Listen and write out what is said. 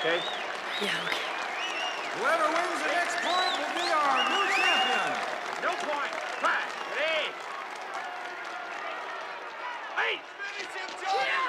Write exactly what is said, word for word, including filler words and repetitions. okay? Yeah, okay. Whoever wins the next point will be our new champion. No point. Five. Three. Eight. Finish him, Johnny. Yeah.